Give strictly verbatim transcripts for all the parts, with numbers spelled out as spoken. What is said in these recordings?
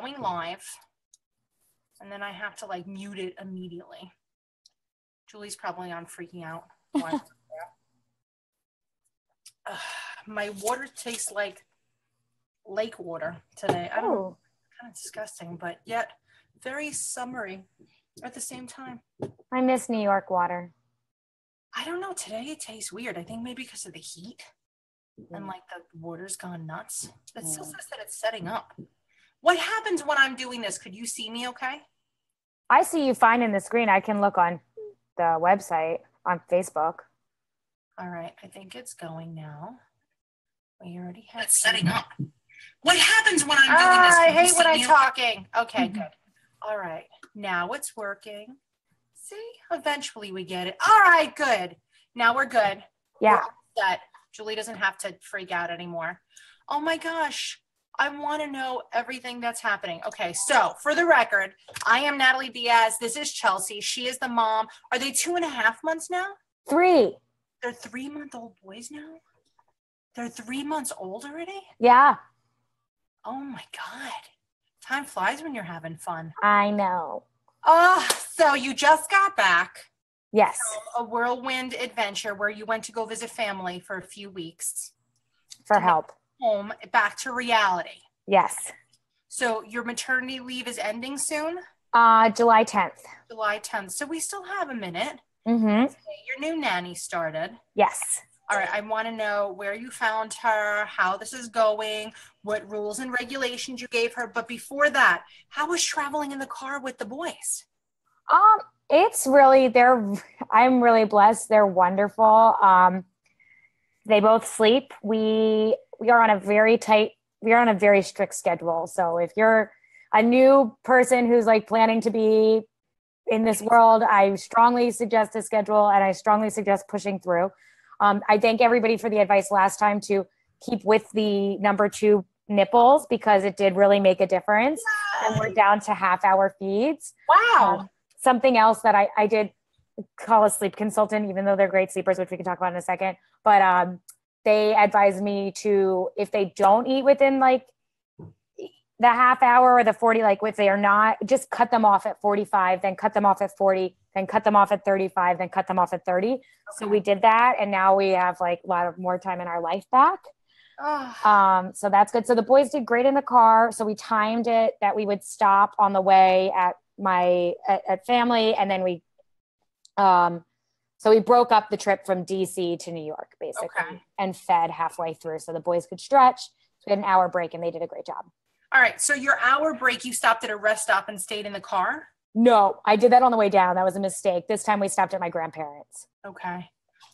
going live, and then I have to like mute it immediately. Julie's probably on freaking out. uh, my water tastes like lake water today. I don't know, kind of disgusting, but yet very summery at the same time. I miss New York water. I don't know, today it tastes weird. I think maybe because of the heat and like the water's gone nuts. It still says that it's setting up. What happens when I'm doing this? Could you see me okay? I see you fine in the screen. I can look on the website on Facebook. All right, I think it's going now. We already had it's setting up. What happens when I'm doing this? I hate when I'm talking. Okay, good. All right, now it's working. See, eventually we get it. All right, good. Now we're good. Yeah. We're all set. Julie doesn't have to freak out anymore. Oh my gosh, I want to know everything that's happening. Okay, so for the record, I am Natalie Diaz. This is Chelsea. She is the mom. Are they two and a half months now? Three. They're three-month-old boys now? They're three months old already? Yeah. Oh my God. Time flies when you're having fun. I know. Oh, so you just got back. Yes. From a whirlwind adventure where you went to go visit family for a few weeks. For help. Home, back to reality. Yes. So your maternity leave is ending soon? Uh, July tenth. July tenth. So we still have a minute. Mm-hmm. Okay, your new nanny started. Yes. All right. I want to know where you found her, how this is going, what rules and regulations you gave her. But before that, how was traveling in the car with the boys? Um, it's really, they're, I'm really blessed. They're wonderful. Um, they both sleep. We, we are on a very tight, we are on a very strict schedule. So if you're a new person who's like planning to be in this world, I strongly suggest a schedule, and I strongly suggest pushing through. Um, I thank everybody for the advice last time to keep with the number two nipples, because it did really make a difference. Yay. And we're down to half hour feeds. Wow. Um, something else that I, I did call a sleep consultant, even though they're great sleepers, which we can talk about in a second, but um, they advised me to, if they don't eat within like the half hour or the forty, like if they are not, just cut them off at forty-five, then cut them off at forty, then cut them off at thirty-five, then cut them off at thirty. Okay. So we did that. And now we have like a lot of more time in our life back. Oh. Um, so that's good. So the boys did great in the car. So we timed it that we would stop on the way at my, at, at family. And then we, um, so we broke up the trip from D C to New York basically, okay, and fed halfway through. So the boys could stretch. So we had an hour break, and they did a great job. All right. So your hour break, you stopped at a rest stop and stayed in the car? No, I did that on the way down. That was a mistake. This time we stopped at my grandparents. Okay.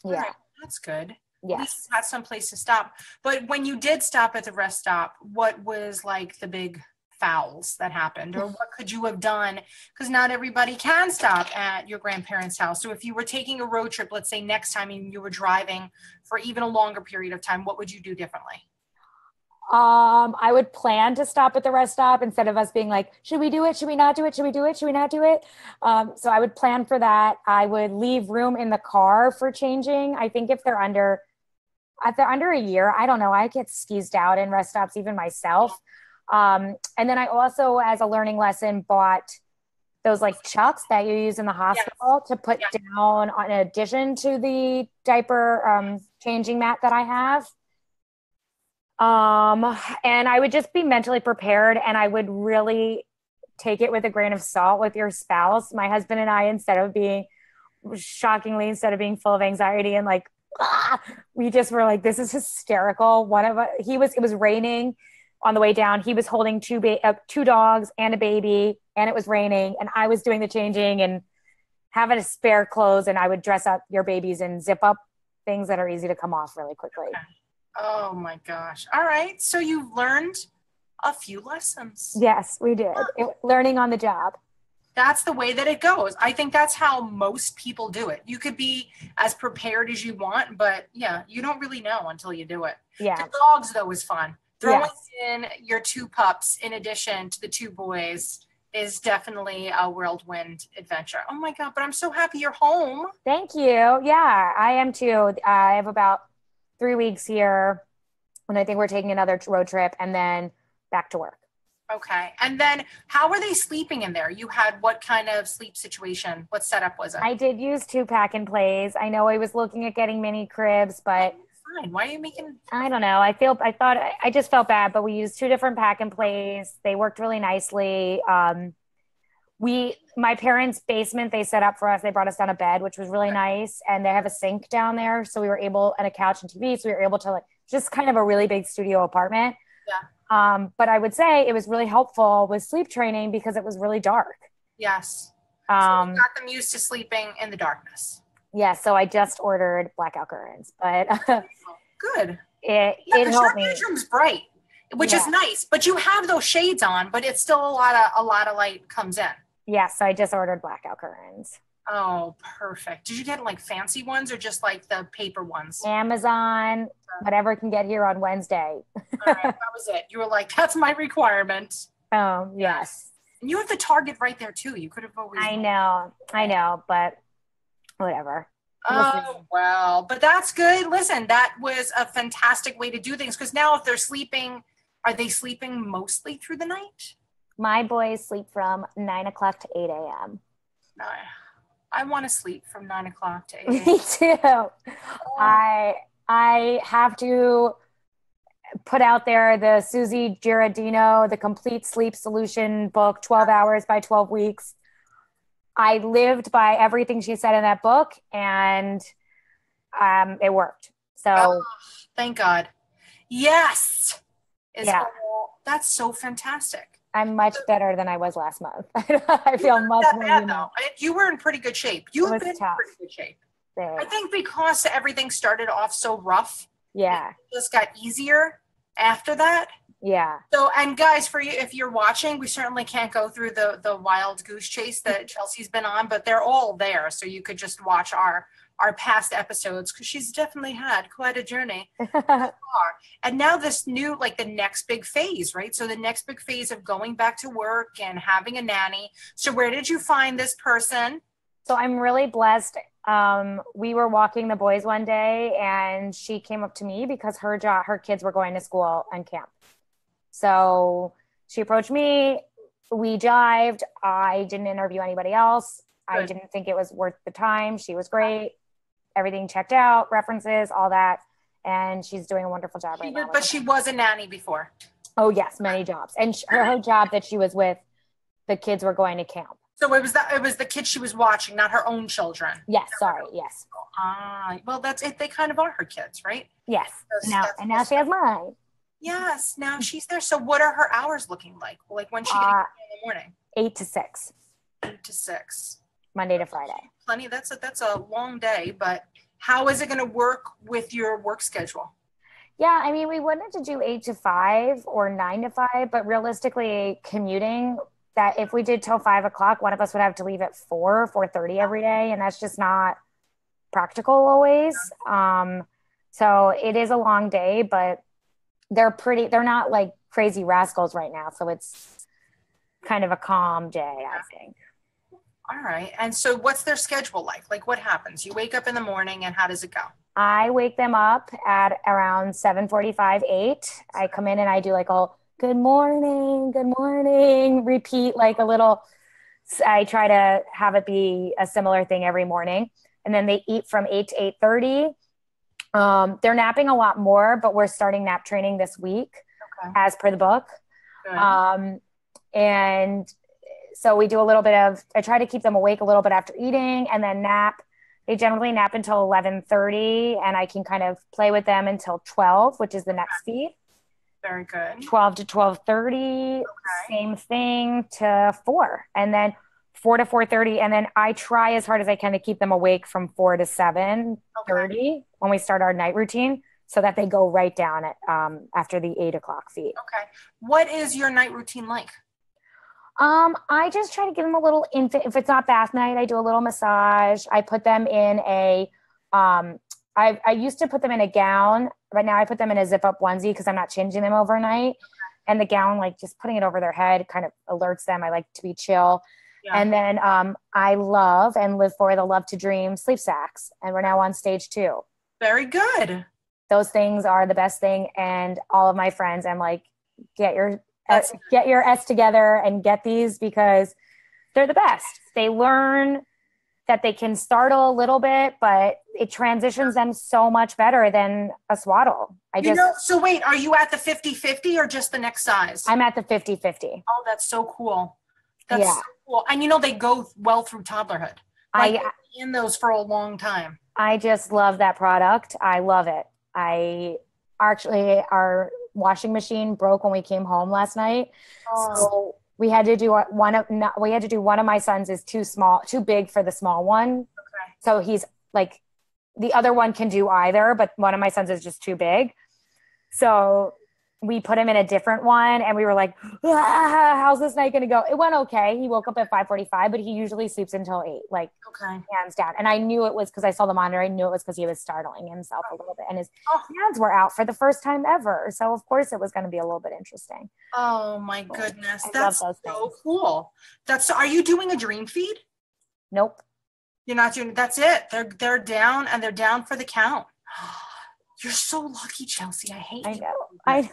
Yeah. All right, that's good. Yes. Had some place to stop. But when you did stop at the rest stop, what was like the big fouls that happened, or what could you have done? Because not everybody can stop at your grandparents' house. So if you were taking a road trip, let's say next time, and you were driving for even a longer period of time, what would you do differently? Um, I would plan to stop at the rest stop instead of us being like, should we do it? Should we not do it? Should we do it? Should we not do it? Um, so I would plan for that. I would leave room in the car for changing. I think if they're under, if they're under a year, I don't know, I get skeezed out in rest stops, even myself. Um, and then I also, as a learning lesson, bought those like chucks that you use in the hospital, yes, to put, yes, down on, in addition to the diaper, um, changing mat that I have. Um, and I would just be mentally prepared, and I would really take it with a grain of salt with your spouse. My husband and I, instead of being shockingly, instead of being full of anxiety and like, ah, we just were like, this is hysterical. One of us, he was, it was raining on the way down. He was holding two, ba- uh, two dogs and a baby, and it was raining, and I was doing the changing and having a spare clothes. And I would dress up your babies and zip up things that are easy to come off really quickly. Okay. Oh my gosh. All right. So you've learned a few lessons. Yes, we did. It, learning on the job. That's the way that it goes. I think that's how most people do it. You could be as prepared as you want, but yeah, you don't really know until you do it. Yeah. The dogs though is fun. Throwing, yes, in your two pups in addition to the two boys is definitely a whirlwind adventure. Oh my God, but I'm so happy you're home. Thank you. Yeah, I am too. I have about three weeks here, and I think we're taking another road trip and then back to work. Okay. And then how were they sleeping in there? You had what kind of sleep situation? What setup was it? I did use two pack and plays. I know I was looking at getting mini cribs, but fine. Why are you making, I don't know. I feel, I thought, I just felt bad, but we used two different pack and plays. They worked really nicely. Um, we, my parents' basement, they set up for us. They brought us down a bed, which was really okay. nice. And they have a sink down there. So we were able, and a couch and T V. So we were able to like, just kind of a really big studio apartment. Yeah. Um, but I would say it was really helpful with sleep training because it was really dark. Yes. Um, so you got them used to sleeping in the darkness. Yes. Yeah, so I just ordered blackout curtains, but uh, good. It, yeah, it helped me. The bedroom's bright, which yeah. is nice, but you have those shades on, but it's still a lot of, a lot of light comes in. Yeah. So I just ordered blackout curtains. Oh, perfect. Did you get like fancy ones or just like the paper ones? Amazon, whatever I can get here on Wednesday. All right, that was it. You were like, that's my requirement. Oh, yes. And you have the Target right there too. You could have always. I know, I know, but whatever. Oh, well, but that's good. Listen, that was a fantastic way to do things because now if they're sleeping, are they sleeping mostly through the night? My boys sleep from nine o'clock to eight a m. No. I want to sleep from nine o'clock to eight. Me too. Oh. I I have to put out there the Susie Giardino, the Complete Sleep Solution book, twelve hours by twelve weeks. I lived by everything she said in that book, and um, it worked. So oh, thank God. Yes. Is yeah. Cool. That's so fantastic. I'm much better than I was last month. I feel much more bad, though. You were in pretty good shape. You've been in pretty good shape. Thanks. I think because everything started off so rough. Yeah. It just got easier after that. Yeah. So, and guys, for you, if you're watching, we certainly can't go through the, the wild goose chase that Chelsea's been on, but they're all there. So you could just watch our, our past episodes because she's definitely had quite a journey. And now this new, like the next big phase, right? So the next big phase of going back to work and having a nanny. So where did you find this person? So I'm really blessed. Um, we were walking the boys one day and she came up to me because her job, her kids were going to school on camp. So she approached me, we jived. I didn't interview anybody else. Good. I didn't think it was worth the time. She was great. Everything checked out, references, all that. And she's doing a wonderful job right now. But she was a nanny before. Oh, yes, many jobs. And her whole job that she was with, the kids were going to camp. So it was the, it was the kids she was watching, not her own children. Yes, sorry, yes. Ah, well, that's it. They kind of are her kids, right? Yes. So now, and now she has mine. Yes, now she's there. So what are her hours looking like? Like when she gets uh, in the morning? Eight to six. Eight to six. Monday to Friday. Plenty. That's a, that's a long day, but how is it going to work with your work schedule? Yeah. I mean, we wanted to do eight to five or nine to five, but realistically commuting that if we did till five o'clock, one of us would have to leave at four, four thirty every day. And that's just not practical always. Um, so it is a long day, but they're pretty, they're not like crazy rascals right now. So it's kind of a calm day, I think. All right. And so what's their schedule like? Like what happens? You wake up in the morning and how does it go? I wake them up at around seven forty-five, eight. I come in and I do like a good morning, good morning, repeat like a little, I try to have it be a similar thing every morning. And then they eat from eight to eight thirty. Um, they're napping a lot more, but we're starting nap training this week okay. as per the book. Good. Um, and so we do a little bit of, I try to keep them awake a little bit after eating and then nap. They generally nap until eleven thirty and I can kind of play with them until twelve, which is the next feed. Very good. twelve to twelve thirty, okay. Same thing to four and then four to four thirty. And then I try as hard as I can to keep them awake from four to seven thirty okay. when we start our night routine so that they go right down at um, after the eight o'clock feed. Okay. What is your night routine like? Um, I just try to give them a little infant, if it's not bath night, I do a little massage. I put them in a, um, I, I used to put them in a gown, but now I put them in a zip up onesie cause I'm not changing them overnight. And the gown, like just putting it over their head kind of alerts them. I like to be chill. Yeah. And then, um, I love and live for the Love to Dream sleep sacks. And we're now on stage two. Very good. Those things are the best thing. And all of my friends, I'm like, get your uh, get your S together and get these, because they're the best. They learn that they can startle a little bit, but it transitions them so much better than a swaddle. I you just know, so wait, are you at the fifty fifty or just the next size? I'm at the fifty fifty. Oh, that's so cool. That's yeah. so cool. And you know, they go well through toddlerhood. Like, I in those for a long time. I just love that product. I love it. I actually, our washing machine broke when we came home last night. Oh. So we had to do one of, no, we had to do one of my sons is too small, too big for the small one. Okay. So he's like, the other one can do either, but one of my sons is just too big. So we put him in a different one and we were like, ah, how's this night going to go? It went okay. He woke up at five forty-five, but he usually sleeps until eight, like okay. hands down. And I knew it was because I saw the monitor. I knew it was because he was startling himself a little bit and his oh. hands were out for the first time ever. So of course it was going to be a little bit interesting. Oh my goodness. I That's so things. cool. That's, are you doing a dream feed? Nope. You're not doing, that's it. They're, they're down and they're down for the count. You're so lucky, Chelsea. I hate I know. You. I know.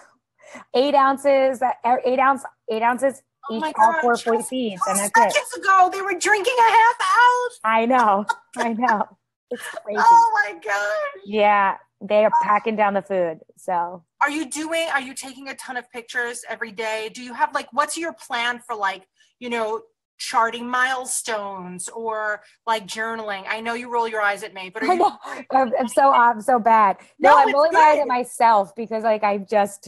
Eight ounces, eight ounce, eight ounces oh each, all four forty feeds, and that's it. Seconds ago, they were drinking a half ounce. I know, I know. It's crazy. Oh my god. Yeah, they are packing down the food. So, are you doing? Are you taking a ton of pictures every day? Do you have like, what's your plan for like, you know, charting milestones or like journaling? I know you roll your eyes at me, but are you- I'm, I'm so I'm so bad. No, no I'm rolling my eyes at myself because like I just.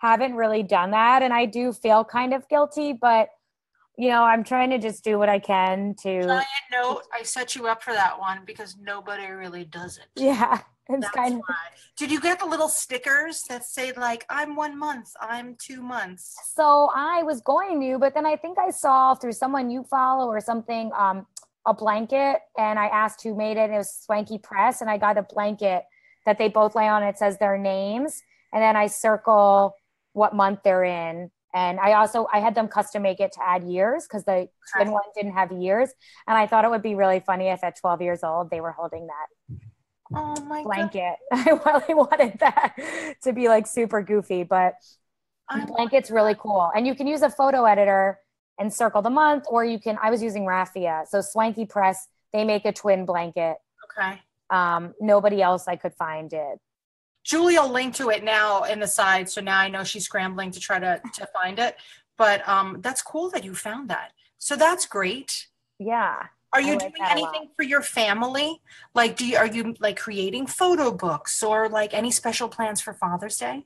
haven't really done that. And I do feel kind of guilty, but you know, I'm trying to just do what I can to. Giant note, I set you up for that one because nobody really does it. Yeah. It's kind of... Did you get the little stickers that say like, I'm one month, I'm two months? So I was going to, but then I think I saw through someone you follow or something, um, a blanket, and I asked who made it, and it was Swanky Press. And I got a blanket that they both lay on. It says their names. And then I circle what month they're in. And I also, I had them custom make it to add years because the twin one didn't have years. And I thought it would be really funny if at twelve years old, they were holding that oh my blanket. God. I really wanted that to be like super goofy, but the blanket's really cool. And you can use a photo editor and circle the month, or you can, I was using Raffia. So Swanky Press, they make a twin blanket. Okay. Um, nobody else I could find did. Julie will link to it now in the side. So now I know she's scrambling to try to, to find it. But um, that's cool that you found that. So that's great. Yeah. Are you doing anything for your family? Like, do you, are you like creating photo books or like any special plans for Father's Day?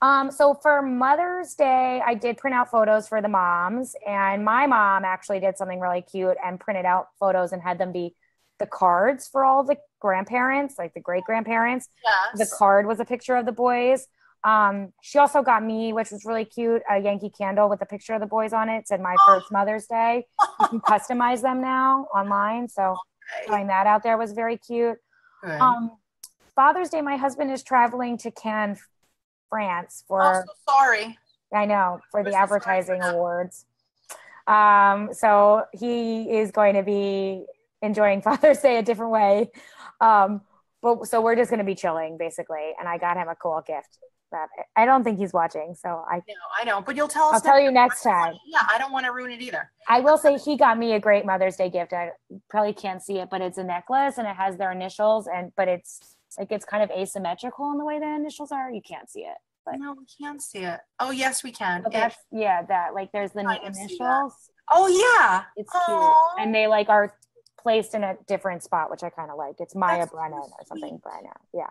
Um, so for Mother's Day, I did print out photos for the moms, and my mom actually did something really cute and printed out photos and had them be the cards for all the grandparents, like the great grandparents. Yes. The card was a picture of the boys. Um, she also got me, which was really cute, a Yankee candle with a picture of the boys on it. It said my oh. first Mother's Day. You can customize them now online. So okay. throwing that out there was very cute. Okay. Um, Father's Day, my husband is traveling to Cannes, France for, I'm so sorry. I know, for the advertising for awards. Um, so he is going to be enjoying Father's Day a different way. Um, but so we're just going to be chilling basically. And I got him a cool gift that I don't think he's watching. So I know, I know, but you'll tell us. I'll tell you next time. Yeah. I don't want to ruin it either. I will say he got me a great Mother's Day gift. I probably can't see it, but it's a necklace and it has their initials, and, but it's like, it's kind of asymmetrical in the way the initials are. You can't see it, but no, we can't see it. Oh yes, we can. That's, yeah. That like, there's the initials. Oh yeah. It's Aww. cute. And they like are placed in a different spot, which I kind of like. It's Maya Brennan or something. Brennan, yeah.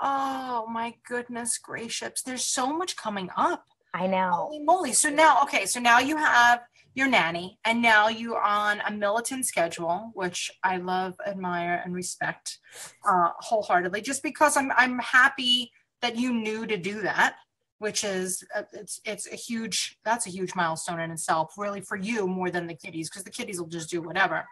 Oh my goodness gracious! There's so much coming up. I know. Holy moly! So now, okay, so now you have your nanny, and now you're on a militant schedule, which I love, admire, and respect uh, wholeheartedly. Just because I'm, I'm happy that you knew to do that, which is uh, it's it's a huge that's a huge milestone in itself, really, for you more than the kiddies, because the kiddies will just do whatever.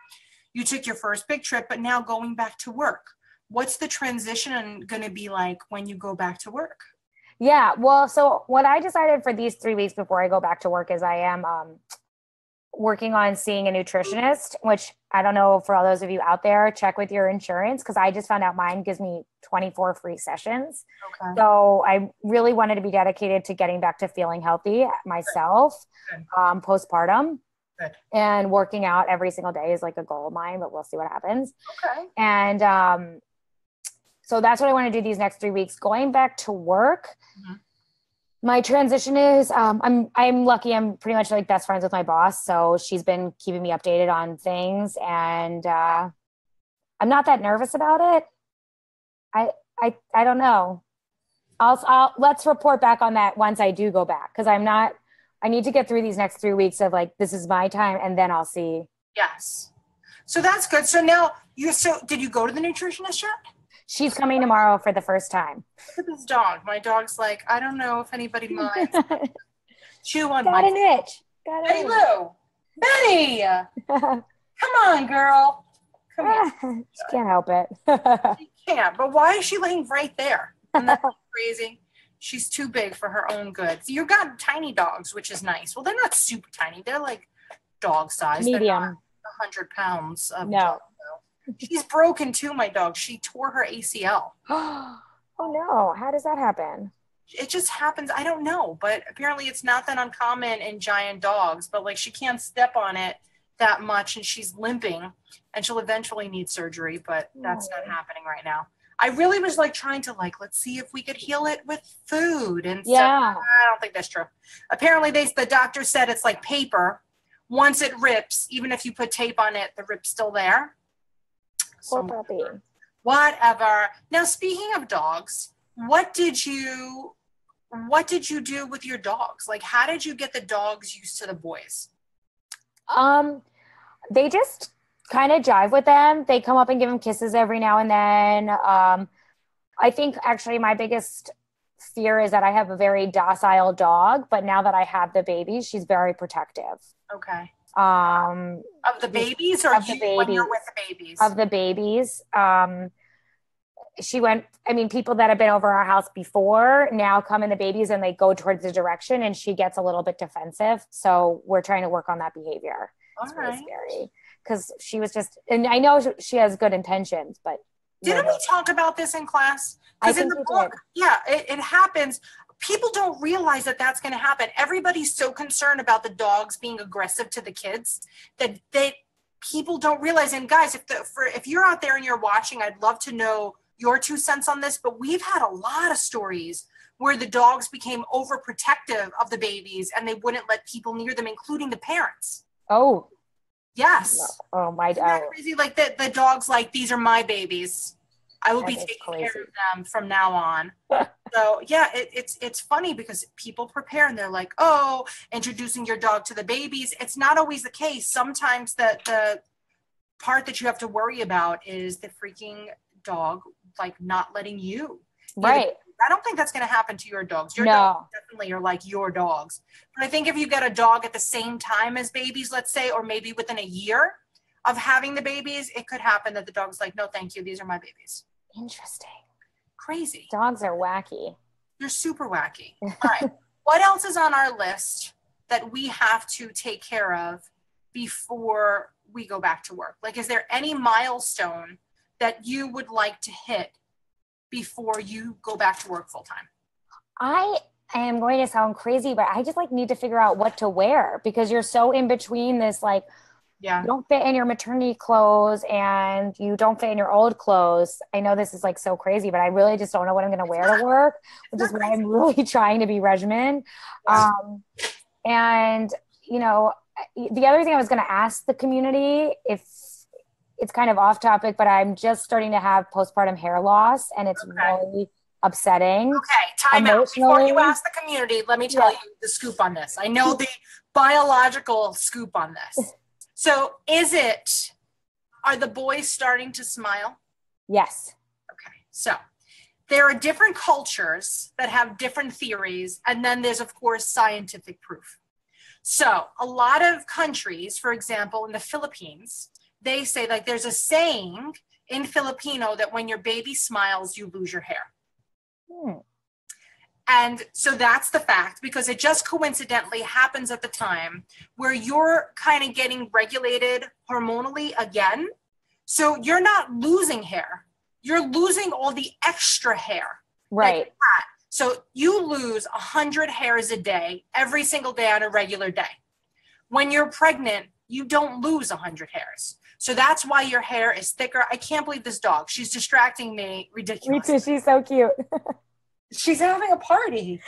You took your first big trip, but now going back to work, what's the transition going to be like when you go back to work? Yeah, well, so what I decided for these three weeks before I go back to work is I am um, working on seeing a nutritionist, which I don't know, for all those of you out there, check with your insurance, because I just found out mine gives me twenty-four free sessions. Okay. So I really wanted to be dedicated to getting back to feeling healthy myself, Good. Good. Um, postpartum. Good. And working out every single day is like a goal of mine, but we'll see what happens. Okay. And um, so that's what I want to do these next three weeks. Going back to work, mm-hmm. my transition is um, I'm I'm lucky. I'm pretty much like best friends with my boss, so she's been keeping me updated on things, and uh, I'm not that nervous about it. I I I don't know. I'll I'll let's report back on that once I do go back, because I'm not. I need to get through these next three weeks of like, this is my time, and then I'll see. Yes. So that's good. So now you so did you go to the nutritionist yet? She's coming tomorrow for the first time. Look at this dog. My dog's like, I don't know if anybody minds. Chew on my. Got an itch. Got an itch. Hey, Lou. Betty. Come on, girl. Come on. She can't help it. She can't. But why is she laying right there? Isn't that crazy? She's too big for her own good. So you've got tiny dogs, which is nice. Well, they're not super tiny. They're like dog size. Medium. They're not one hundred pounds of no. dog. She's broken too, my dog. She tore her A C L. Oh no. How does that happen? It just happens. I don't know, but apparently it's not that uncommon in giant dogs, but like she can't step on it that much and she's limping and she'll eventually need surgery, but that's not happening right now. I really was like trying to like, let's see if we could heal it with food and yeah. stuff. I don't think that's true. Apparently they, the doctor said it's like paper. Once it rips, even if you put tape on it, the rip's still there. So whatever. whatever. Now, speaking of dogs, what did you, what did you do with your dogs? Like, how did you get the dogs used to the boys? Um, they just kind of jive with them. They come up and give them kisses every now and then. Um, I think actually my biggest fear is that I have a very docile dog, but now that I have the baby, she's very protective. Okay. Um, of the babies or of you, the babies, when you're with the babies? Of the babies. Um, she went, I mean, people that have been over our house before now come in the babies and they go towards the direction and she gets a little bit defensive. So we're trying to work on that behavior. All it's right. really scary. Because she was just, and I know she has good intentions, but. Didn't we talk about this in class? Because in the book, yeah, it, it happens. People don't realize that that's going to happen. Everybody's so concerned about the dogs being aggressive to the kids that they, people don't realize. And guys, if the, for, if you're out there and you're watching, I'd love to know your two cents on this, but we've had a lot of stories where the dogs became overprotective of the babies and they wouldn't let people near them, including the parents. Oh, yes. Oh my God. Isn't that crazy? Like the, the dog's like, these are my babies. I will that be taking crazy. care of them from now on. So yeah, it, it's it's funny because people prepare and they're like, oh, introducing your dog to the babies. It's not always the case. Sometimes the, the part that you have to worry about is the freaking dog, like not letting you. Right. I don't think that's going to happen to your dogs. Your no. dogs definitely are like your dogs. But I think if you get a dog at the same time as babies, let's say, or maybe within a year of having the babies, it could happen that the dog's like, no, thank you. These are my babies. Interesting. Crazy. Dogs are wacky. You're super wacky. All right. What else is on our list that we have to take care of before we go back to work? Like, is there any milestone that you would like to hit before you go back to work full time? I am going to sound crazy, but I just like need to figure out what to wear, because you're so in between this, like, yeah. You don't fit in your maternity clothes and you don't fit in your old clothes. I know this is like so crazy, but I really just don't know what I'm going to wear to work, which is why I'm really trying to be regimen. Um, and, you know, the other thing I was going to ask the community, if it's kind of off topic, but I'm just starting to have postpartum hair loss and it's okay. really upsetting. Okay, time out. Before you ask the community, let me tell yeah. you the scoop on this. I know the biological scoop on this. So is it, are the boys starting to smile? Yes. Okay. So there are different cultures that have different theories. And then there's, of course, scientific proof. So a lot of countries, for example, in the Philippines, they say, like, there's a saying in Filipino that when your baby smiles, you lose your hair. Hmm. And so that's the fact, because it just coincidentally happens at the time where you're kind of getting regulated hormonally again. So you're not losing hair. You're losing all the extra hair. Right. So you lose one hundred hairs a day, every single day on a regular day. When you're pregnant, you don't lose one hundred hairs. So that's why your hair is thicker. I can't believe this dog. She's distracting me. Ridiculous. Me too. She's so cute. She's having a party.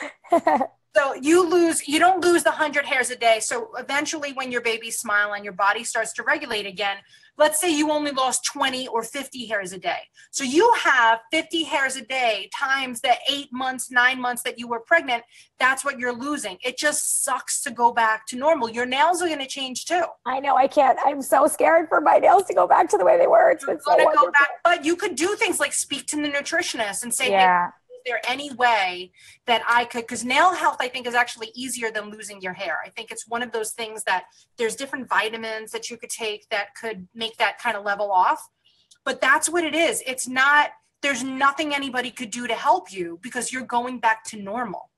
So you lose, you don't lose the one hundred hairs a day. So eventually when your baby's smiling, your body starts to regulate again. Let's say you only lost twenty or fifty hairs a day. So you have fifty hairs a day times the eight months, nine months that you were pregnant. That's what you're losing. It just sucks to go back to normal. Your nails are going to change too. I know. I can't. I'm so scared for my nails to go back to the way they were. It's been so wonderful. Go back, but you could do things like speak to the nutritionist and say, yeah. Hey, there any way that I could, because nail health I think is actually easier than losing your hair. I think it's one of those things that there's different vitamins that you could take that could make that kind of level off. But that's what it is. It's not, there's nothing anybody could do to help you because you're going back to normal.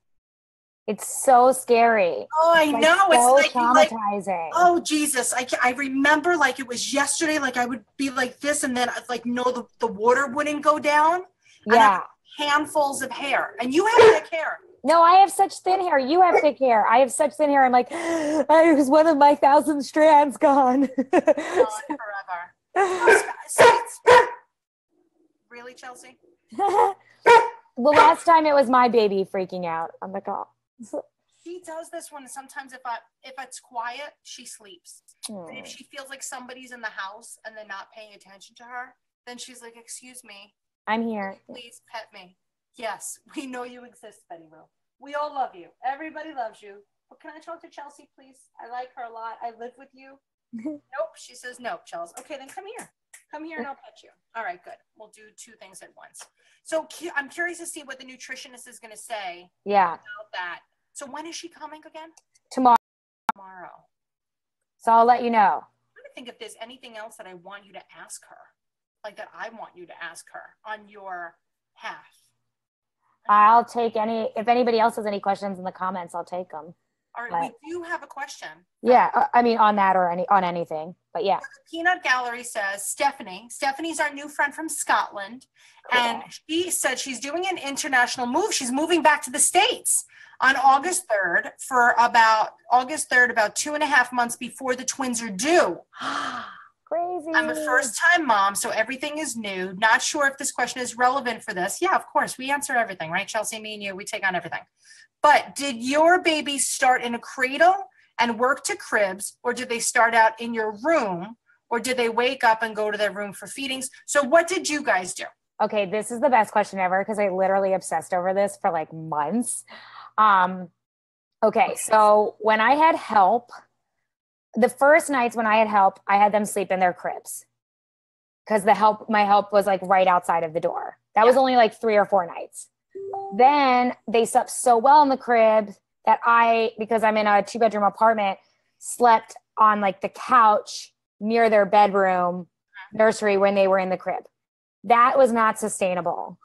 It's so scary. Oh, I like, know. So it's like, traumatizing. Like, oh, Jesus. I, I remember like it was yesterday, like I would be like this and then I'd like, no, the, the water wouldn't go down. Yeah. Handfuls of hair, and you have thick hair. No, I have such thin hair. You have thick hair. I have such thin hair. I'm like, I was one of my thousand strands gone. Gone forever. Oh, really, Chelsea? The last time it was my baby freaking out on the call. She does this one. Sometimes if I if it's quiet, she sleeps. Mm. And if she feels like somebody's in the house and they're not paying attention to her, then she's like, "Excuse me. I'm here. Please pet me." Yes, we know you exist, Betty Roo. We all love you. Everybody loves you. But can I talk to Chelsea, please? I like her a lot. I live with you. Nope. She says, nope, Chelsea. Okay, then come here. Come here and I'll pet you. All right, good. We'll do two things at once. So cu- I'm curious to see what the nutritionist is going to say yeah. about that. So when is she coming again? Tomorrow. Tomorrow. So I'll let you know. I'm trying to think if there's anything else that I want you to ask her. Like that I want you to ask her on your half. I'll take any, if anybody else has any questions in the comments, I'll take them. All right, but we do have a question. Yeah, um, I mean on that or any on anything, but yeah. Peanut Gallery says, Stephanie, Stephanie's our new friend from Scotland. Cool. And she said she's doing an international move. She's moving back to the States on August third for about, August third, about two and a half months before the twins are due. Crazy. I'm a first-time mom, so everything is new. Not sure if this question is relevant for this. Yeah, of course. We answer everything, right, Chelsea? Me and you, we take on everything. But did your babies start in a cradle and work to cribs, or did they start out in your room, or did they wake up and go to their room for feedings? So what did you guys do? Okay, this is the best question ever because I literally obsessed over this for like months. Um, okay, so when I had help... The first nights when I had help, I had them sleep in their cribs because the help, my help was like right outside of the door. That yeah. was only like three or four nights. Then they slept so well in the crib that I, because I'm in a two bedroom apartment, slept on like the couch near their bedroom nursery when they were in the crib. That was not sustainable.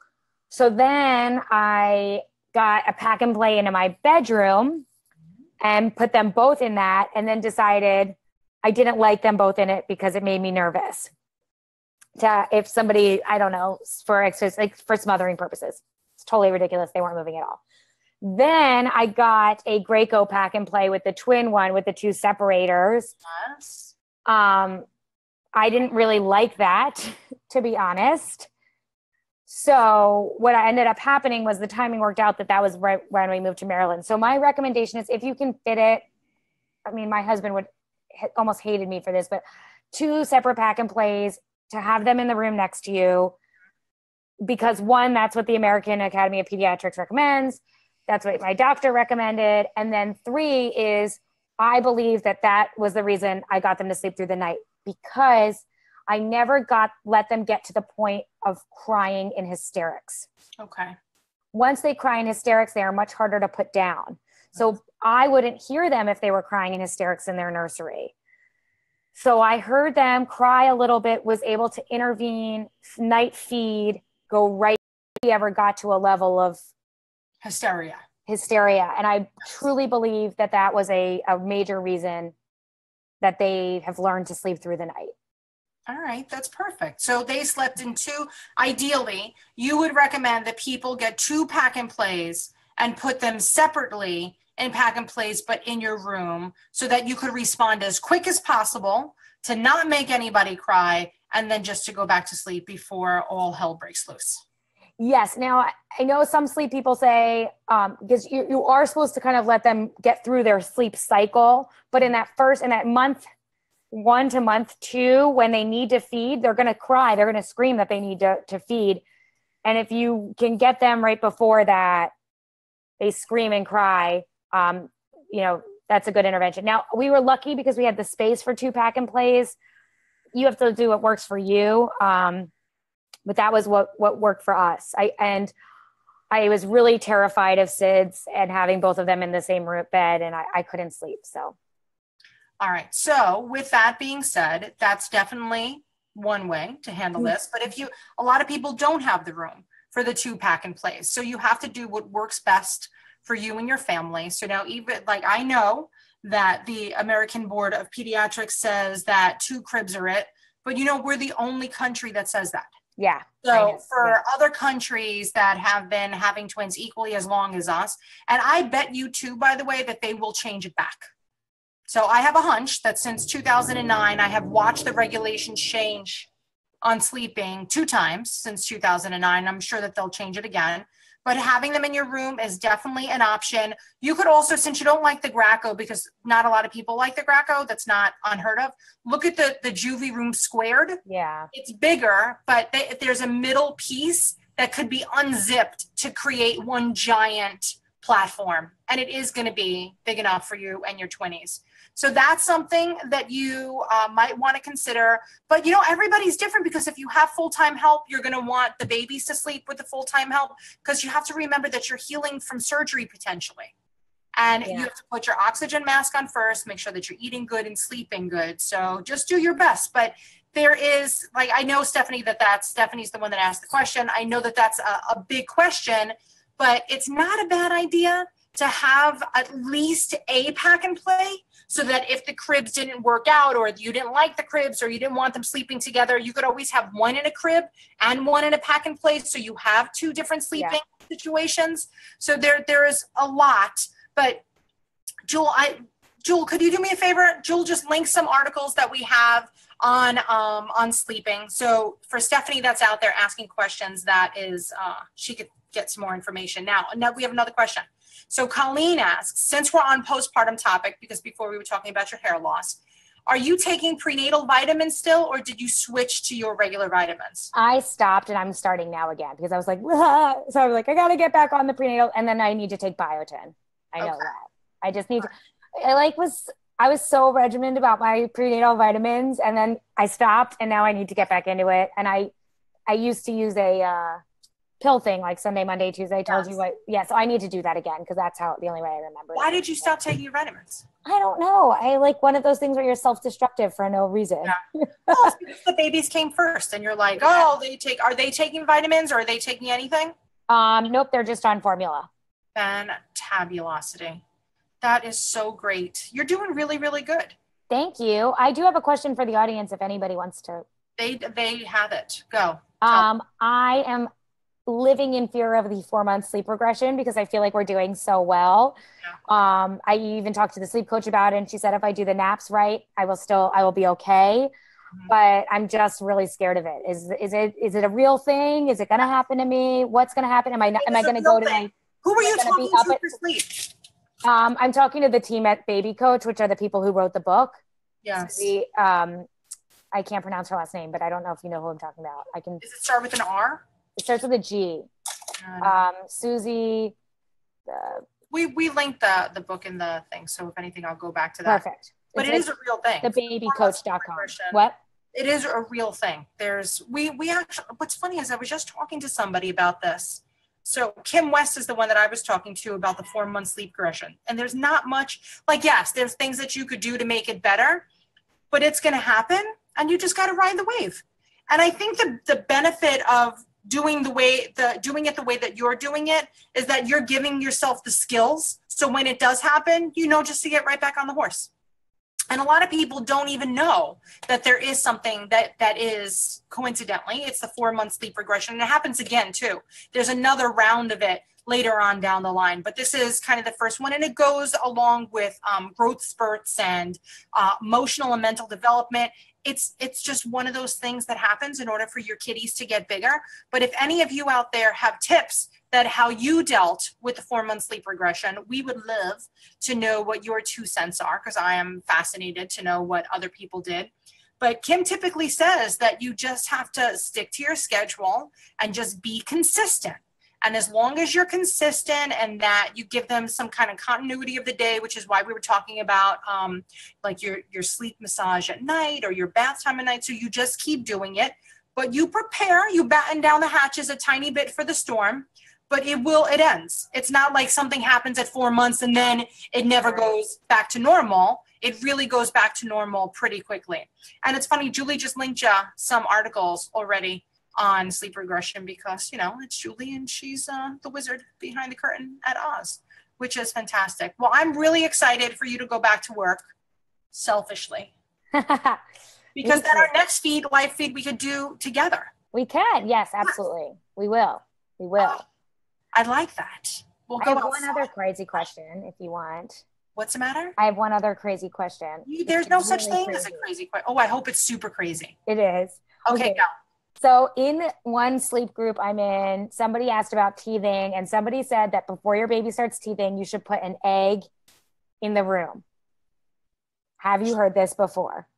So then I got a pack and play into my bedroom and put them both in that, and then decided I didn't like them both in it because it made me nervous. To, if somebody, I don't know, for like for smothering purposes. It's totally ridiculous. They weren't moving at all. Then I got a Graco pack and play with the twin one with the two separators. Yes. Um, I didn't really like that, to be honest. So what ended up happening was the timing worked out that that was right when we moved to Maryland. So my recommendation is if you can fit it, I mean, my husband would almost hated me for this, but two separate pack and plays to have them in the room next to you, because one, that's what the American Academy of Pediatrics recommends. That's what my doctor recommended. And then three is I believe that that was the reason I got them to sleep through the night, because I never got, let them get to the point of crying in hysterics. Okay. Once they cry in hysterics, they are much harder to put down. So I wouldn't hear them if they were crying in hysterics in their nursery. So I heard them cry a little bit, was able to intervene, night feed, go right. If we ever got to a level of hysteria. hysteria. And I truly believe that that was a, a major reason that they have learned to sleep through the night. All right, that's perfect. So they slept in two. Ideally, you would recommend that people get two pack and plays and put them separately in pack and plays, but in your room, so that you could respond as quick as possible to not make anybody cry, and then just to go back to sleep before all hell breaks loose. Yes. Now, I know some sleep people say, um, because you, you are supposed to kind of let them get through their sleep cycle. But in that first, in that month one to month two, when they need to feed, they're going to cry. They're going to scream that they need to, to feed. And if you can get them right before that, they scream and cry, um, you know, that's a good intervention. Now, we were lucky because we had the space for two pack and plays. You have to do what works for you. Um, But that was what, what worked for us. I and I was really terrified of SIDS and having both of them in the same bed, and I, I couldn't sleep. So, all right. So with that being said, that's definitely one way to handle this. But if you, a lot of people don't have the room for the two pack and plays, so you have to do what works best for you and your family. So now, even like I know that the American Board of Pediatrics says that two cribs are it, but you know we're the only country that says that. Yeah. So for yeah. other countries that have been having twins equally as long as us, and I bet you too, by the way, that they will change it back. So I have a hunch that since two thousand nine, I have watched the regulations change on sleeping two times since two thousand nine. I'm sure that they'll change it again, but having them in your room is definitely an option. You could also, since you don't like the Graco, because not a lot of people like the Graco, that's not unheard of, look at the, the juvie room squared. Yeah. It's bigger, but they, there's a middle piece that could be unzipped to create one giant platform. And it is going to be big enough for you and your twinnies. So that's something that you uh, might want to consider. But, you know, everybody's different, because if you have full-time help, you're going to want the babies to sleep with the full-time help, because you have to remember that you're healing from surgery potentially. And yeah. you have to put your oxygen mask on first, make sure that you're eating good and sleeping good. So just do your best. But there is, like, I know, Stephanie, that that's, Stephanie's the one that asked the question. I know that that's a, a big question, but it's not a bad idea to have at least a pack and play, so that if the cribs didn't work out, or you didn't like the cribs, or you didn't want them sleeping together, you could always have one in a crib and one in a pack and play, so you have two different sleeping yeah. situations. So there, there is a lot. But Jewel, I, Jewel, could you do me a favor? Jewel, just link some articles that we have on um, on sleeping. So for Stephanie that's out there asking questions, that is, uh, she could get some more information. Now, now we have another question. So Colleen asks, since we're on postpartum topic, because before we were talking about your hair loss, are you taking prenatal vitamins still, or did you switch to your regular vitamins? I stopped, and I'm starting now again, because I was like, ah. So I was like, I got to get back on the prenatal, and then I need to take biotin. I know okay. that. I just need to, I like was, I was so regimented about my prenatal vitamins, and then I stopped, and now I need to get back into it. And I, I used to use a, uh, pill thing, like Sunday, Monday, Tuesday. I told yes. you what. Yeah, so I need to do that again, because that's how the only way I remember. Why did you stop taking your vitamins? I don't know. I like one of those things where you're self-destructive for no reason. Yeah. Well, it's because the babies came first, and you're like, oh, they take. Are they taking vitamins, or are they taking anything? Um, nope, they're just on formula. Fantabulosity. That is so great. You're doing really, really good. Thank you. I do have a question for the audience, if anybody wants to. They they have it. Go. Um, I am living in fear of the four month sleep regression, because I feel like we're doing so well. Yeah. Um, I even talked to the sleep coach about it, and she said, if I do the naps right, I will still, I will be okay. Mm-hmm. But I'm just really scared of it. Is, is it, is it a real thing? Is it going to happen to me? What's going to happen? Am I not, am I going to go to my, who are you talking to for sleep? Um, I'm talking to the team at Baby Coach, which are the people who wrote the book. Yes. Susie, um, I can't pronounce her last name, but I don't know if you know who I'm talking about. I can. Does it start with an R? It starts with a G. Um, Susie. Uh, we we linked the, the book in the thing. So if anything, I'll go back to that. Perfect. But it's it is a real thing. The baby coach dot com. What? It is a real thing. There's, we, we actually, what's funny is I was just talking to somebody about this. So Kim West is the one that I was talking to about the four month sleep regression. And there's not much, like, yes, there's things that you could do to make it better, but it's going to happen, and you just got to ride the wave. And I think the the benefit of doing the way the doing it the way that you're doing it is that you're giving yourself the skills. So when it does happen, you know, just to get right back on the horse. And a lot of people don't even know that there is something that that is coincidentally, it's the four month sleep regression. And it happens again too. There's another round of it later on down the line, but this is kind of the first one. And it goes along with um, growth spurts and uh, emotional and mental development. It's, it's just one of those things that happens in order for your kiddies to get bigger. But if any of you out there have tips that how you dealt with the four month sleep regression, we would love to know what your two cents are, because I am fascinated to know what other people did. But Kim typically says that you just have to stick to your schedule and just be consistent. And as long as you're consistent and that you give them some kind of continuity of the day, which is why we were talking about um, like your, your sleep massage at night or your bath time at night. So you just keep doing it, but you prepare, you batten down the hatches a tiny bit for the storm, but it will, it ends. It's not like something happens at four months and then it never goes back to normal. It really goes back to normal pretty quickly. And it's funny, Julie just linked you some articles already on sleep regression, because you know it's Julie and she's uh, the wizard behind the curtain at Oz, which is fantastic. Well, I'm really excited for you to go back to work selfishly because then our next feed, live feed, we could do together. We can, yes, absolutely. Yes. We will. We will. Uh, I like that. We'll I go have outside. One other crazy question if you want. What's the matter? I have one other crazy question. You, there's it's no really such thing crazy. As a crazy question. Oh, I hope it's super crazy. It is. Okay, okay. Go. So in one sleep group I'm in, somebody asked about teething, and somebody said that before your baby starts teething, you should put an egg in the room. Have you heard this before?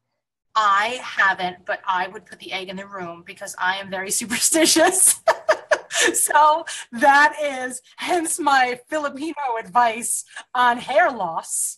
I haven't, but I would put the egg in the room because I am very superstitious. So that is hence my Filipino advice on hair loss.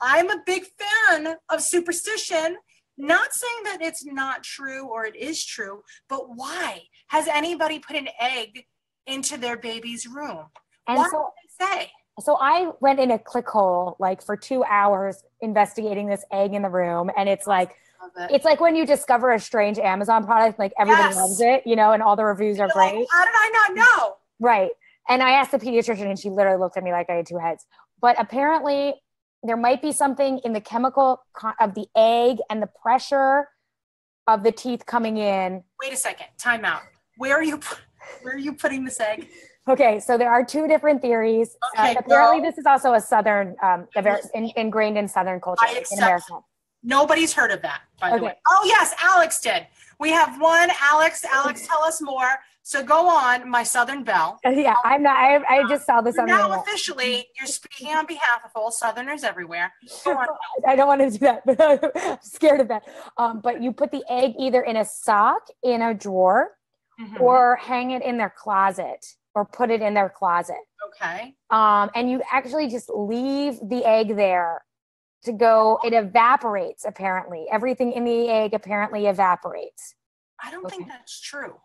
I'm a big fan of superstition. Not saying that it's not true or it is true, but why has anybody put an egg into their baby's room? And what so, did they say? So I went in a click hole like for two hours investigating this egg in the room. And it's like, it. it's like when you discover a strange Amazon product, like everybody yes. loves it, you know, and all the reviews You're are like, great. How did I not know? Right. And I asked the pediatrician and she literally looked at me like I had two heads. But apparently there might be something in the chemical of the egg and the pressure of the teeth coming in. Wait a second, time out. Where are you, where are you putting this egg? Okay, so there are two different theories. Okay, uh, apparently girl. This is also a Southern, um, in, ingrained in Southern culture in America. Nobody's heard of that, by okay. the way. Oh yes, Alex did. We have one, Alex, Alex, tell us more. So go on, my Southern belle. Yeah, I'm not, I, I just saw this on the internet. Now officially, you're speaking on behalf of all Southerners everywhere. Go on. I don't want to do that, but I'm scared of that. Um, but you put the egg either in a sock, in a drawer, mm-hmm. or hang it in their closet, or put it in their closet. Okay. Um, and you actually just leave the egg there to go, it evaporates apparently. Everything in the egg apparently evaporates. I don't okay. think that's true.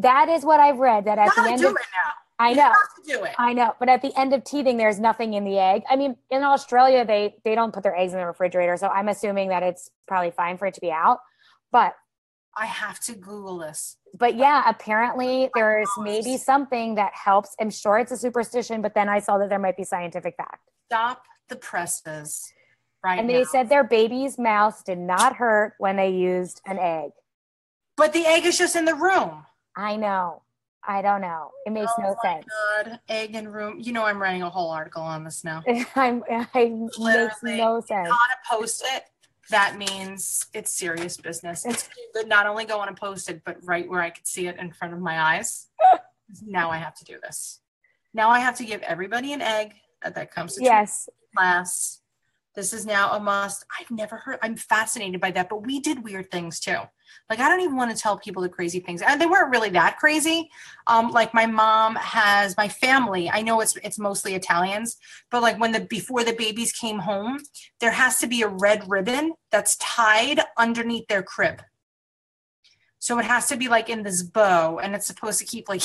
That is what I've read. That at the end, do of, it now. I know, you have to do it. I know. But at the end of teething, there's nothing in the egg. I mean, in Australia, they they don't put their eggs in the refrigerator, so I'm assuming that it's probably fine for it to be out. But I have to Google this. But yeah, apparently there is maybe something that helps. I'm sure it's a superstition, but then I saw that there might be scientific fact. Stop the presses, right? And they now. said their baby's mouths did not hurt when they used an egg. But the egg is just in the room. I know. I don't know. It makes oh no sense. Oh my God. Egg in room. You know, I'm writing a whole article on this now. I'm, I'm makes no sense. On a Post-it, that means it's serious business. It's good. Not only go on a Post-it, but right where I could see it in front of my eyes. Now I have to do this. Now I have to give everybody an egg that, that comes to yes. class. This is now a must. I've never heard, I'm fascinated by that, but we did weird things too. Like, I don't even want to tell people the crazy things. And they weren't really that crazy. Um, like my mom has, my family, I know it's it's mostly Italians, but like when the, before the babies came home, there has to be a red ribbon that's tied underneath their crib. So it has to be like in this bow, and it's supposed to keep like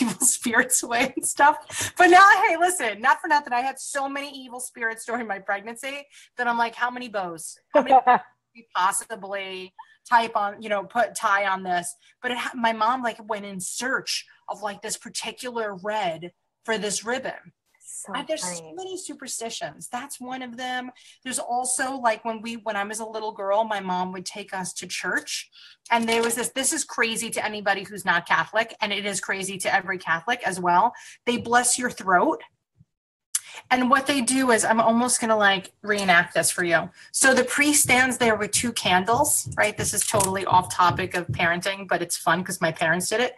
evil spirits away and stuff. But now, hey, listen, not for nothing. I had so many evil spirits during my pregnancy that I'm like, how many bows? How many bows could we possibly type on, you know, put tie on this. But it, my mom like went in search of like this particular red for this ribbon. So I, there's funny. So many superstitions. That's one of them. There's also like when we, when I was a little girl, my mom would take us to church, and there was this, this is crazy to anybody who's not Catholic, and it is crazy to every Catholic as well. They bless your throat. And what they do is, I'm almost going to like reenact this for you. So the priest stands there with two candles, right? This is totally off topic of parenting, but it's fun because my parents did it.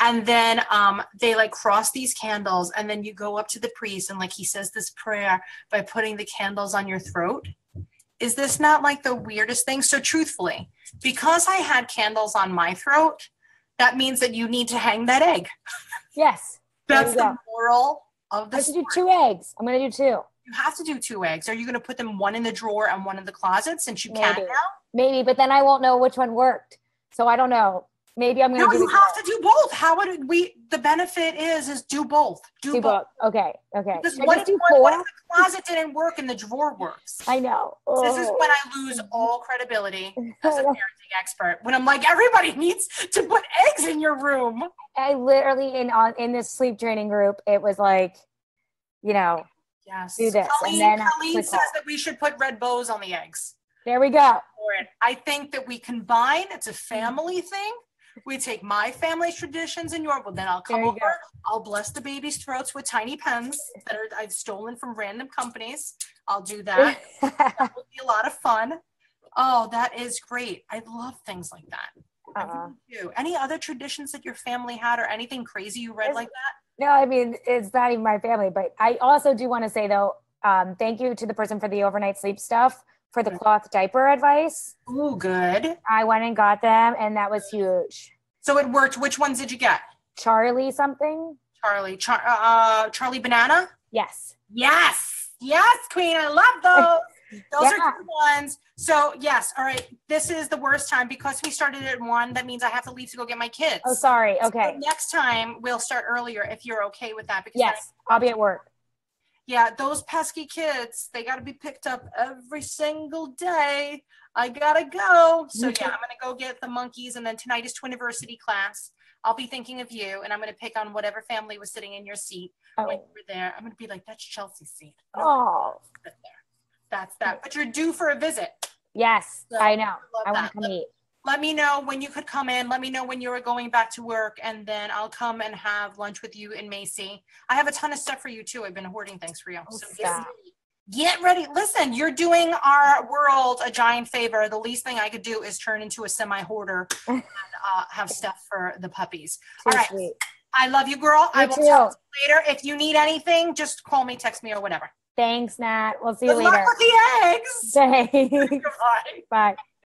And then um, they like cross these candles, and then you go up to the priest and like he says this prayer by putting the candles on your throat. Is this not like the weirdest thing? So truthfully, because I had candles on my throat, that means that you need to hang that egg. Yes. That's the moral of this. I have to do two eggs. I'm going to do two. You have to do two eggs. Are you going to put them one in the drawer and one in the closet since you can't now? Maybe, but then I won't know which one worked. So I don't know. Maybe I'm going to no, do you have both. to do both. How would we, the benefit is, is do both. Do, do both. both. Okay. Okay. Because what if, what, what if the closet didn't work and the drawer works? I know. Oh. This is when I lose all credibility as a parenting expert. When I'm like, everybody needs to put eggs in your room. I literally, in on in this sleep training group, it was like, you know, yes. do this. Colleen, and then Colleen says that we should put red bows on the eggs. There we go. I think that we combine, it's a family thing. We take my family's traditions in your, well, then I'll come over. Go. I'll bless the baby's throats with tiny pens that are I've stolen from random companies. I'll do that. That will be a lot of fun. Oh, that is great. I love things like that. Uh-huh. I really do. Any other traditions that your family had or anything crazy you read it's, like that? No, I mean, it's not even my family, but I also do want to say though, um, thank you to the person for the overnight sleep stuff. For the cloth diaper advice. Ooh, good. I went and got them, and that was huge. So it worked. Which ones did you get? Charlie something. Charlie. Char- uh, Charlie Banana? Yes. Yes. Yes, Queen. I love those. Those yeah. are good ones. So, yes. All right. This is the worst time because we started at one. That means I have to leave to go get my kids. Oh, sorry. Okay. So next time, we'll start earlier if you're okay with that. Because yes. I- I'll be at work. Yeah, those pesky kids, they got to be picked up every single day. I got to go. So yeah, I'm going to go get the monkeys. And then tonight is Twiniversity class. I'll be thinking of you. And I'm going to pick on whatever family was sitting in your seat oh. when you were there. I'm going to be like, that's Chelsea's seat. Oh, that's that. But you're due for a visit. Yes, so, I know. I, I want to come eat. Let me know when you could come in. Let me know when you were going back to work, and then I'll come and have lunch with you in Macy. I have a ton of stuff for you too. I've been hoarding things for you. So get ready. get ready. Listen, you're doing our world a giant favor. The least thing I could do is turn into a semi-hoarder and uh, have stuff for the puppies. Too All right. Sweet. I love you, girl. You I will too. Talk to you later. If you need anything, just call me, text me, or whatever. Thanks, Nat. We'll see Good you later. Good luck with the eggs. Thanks. Bye. Bye.